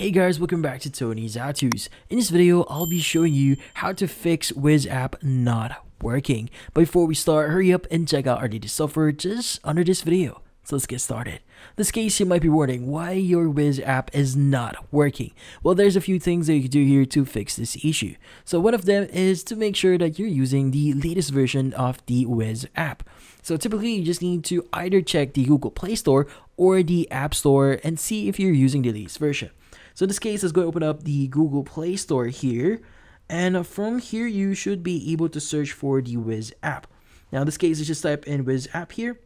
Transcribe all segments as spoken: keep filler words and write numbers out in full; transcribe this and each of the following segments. Hey guys, welcome back to Tony's HowTos. In this video, I'll be showing you how to fix Wizz app not working. But before we start, hurry up and check out our data software just under this video. So let's get started. In this case, you might be wondering why your Wizz app is not working. Well, there's a few things that you can do here to fix this issue. So one of them is to make sure that you're using the latest version of the Wizz app. So typically, you just need to either check the Google Play Store or the App Store and see if you're using the latest version. So in this case, let's go open up the Google Play Store here. And from here, you should be able to search for the Wizz app. Now in this case, let's just type in Wizz app here.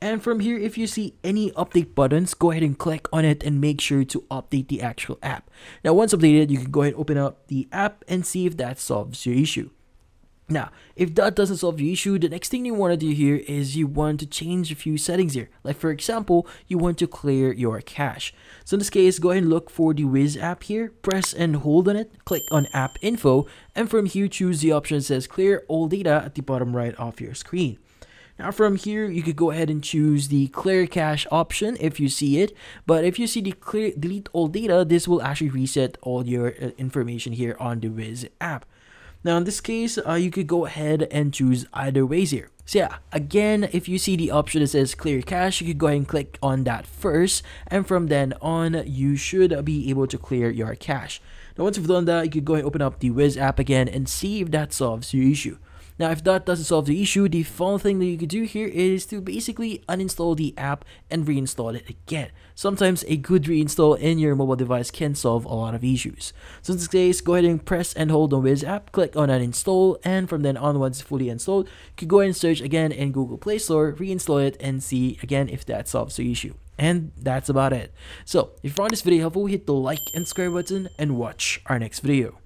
And from here, if you see any update buttons, go ahead and click on it and make sure to update the actual app. Now once updated, you can go ahead and open up the app and see if that solves your issue. Now, if that doesn't solve your issue, the next thing you want to do here is you want to change a few settings here. Like for example, you want to clear your cache. So in this case, go ahead and look for the Wizz app here, press and hold on it, click on app info, and from here choose the option that says clear all data at the bottom right of your screen. Now from here, you could go ahead and choose the clear cache option if you see it. But if you see the clear delete all data, this will actually reset all your information here on the Wizz app. Now in this case, uh, you could go ahead and choose either ways here. So yeah, again, if you see the option that says clear cache, you could go ahead and click on that first. And from then on, you should be able to clear your cache. Now once you've done that, you could go ahead and open up the Wizz app again and see if that solves your issue. Now, if that doesn't solve the issue, the final thing that you could do here is to basically uninstall the app and reinstall it again. Sometimes a good reinstall in your mobile device can solve a lot of issues. So in this case, go ahead and press and hold on Wizz app, click on uninstall, and from then on, once it's fully installed, you can go ahead and search again in Google Play Store, reinstall it, and see again if that solves the issue. And that's about it. So if you found this video helpful, hit the like and subscribe button and watch our next video.